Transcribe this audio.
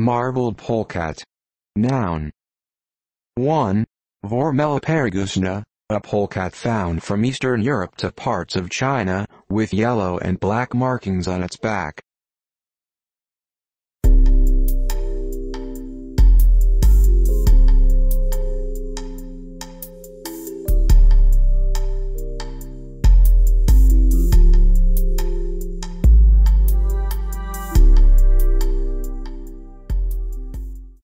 Marbled polecat. Noun. 1. Vormela paragusna, a polecat found from Eastern Europe to parts of China, with yellow and black markings on its back.